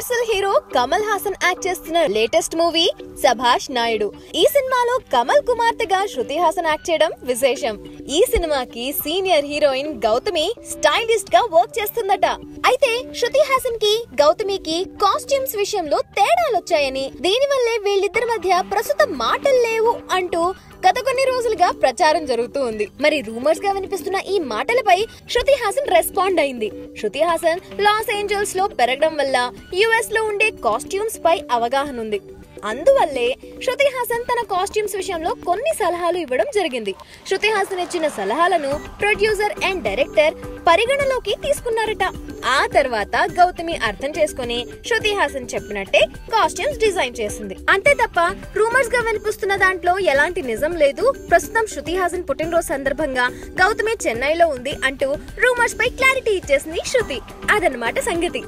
Universal hero Kamal Haasan act చేస్తున్న latest movie సభాష్ Naidu. ఈ సినిమాలో కమల్ కుమార్తెగా శృతి హాసన్ యాక్ట్ చేయడం విశేషం। ఈ సినిమాకి సీనియర్ హీరోయిన్ గౌతమి స్టైలిస్ట్ గా వర్క్ చేస్తుందట। అయితే శృతి హాసన్ కి గౌతమికి కాస్ట్యూమ్స్ విషయంలో తేడాలు వచ్చాయని దీనివల్లే వీళ్ళిద్దరి మధ్య ప్రస్తుతం మాటలు లేవు అంటూ గత కొన్ని రోజులుగా ప్రచారం జరుగుతూ ఉంది। మరి రూమర్స్ గా వినిపిస్తున్న ఈ మాటలపై శృతి హాసన్ రెస్పాండ్ అయింది। శృతి హాసన్ లాస్ ఏంజల్స్ లో పెరగడం వల్ల యుఎస్ లో ఉండే కాస్ట్యూమ్స్ పై అవగాహన ఉంది। అందువల్లే శృతి హాసన్ తన కాస్ట్యూమ్స్ విషయంలో కొన్ని సలహాలు ఇవ్వడం జరిగింది। శృతి హాసన్ ఇచ్చిన సలహాలను ప్రొడ్యూసర్ అండ్ డైరెక్టర్ పరిగణలోకి తీసుకున్నారట। ఆ తర్వాత గౌతమి అర్థం చేసుకుని శృతి హాసన్ చెప్పినట్టే కాస్ట్యూమ్స్ డిజైన్ చేసింది అంతే తప్ప రూమర్స్ గా వినిపిస్తున్న దాంట్లో ఎలాంటి నిజం లేదు। ప్రస్తుతం శృతి హాసన్ పుట్టినరోజు సందర్భంగా గౌతమి చెన్నైలో ఉంది అంటూ రూమర్స్ పై క్లారిటీ ఇచ్చేసింది శృతి। అదన్నమాట సంగతి।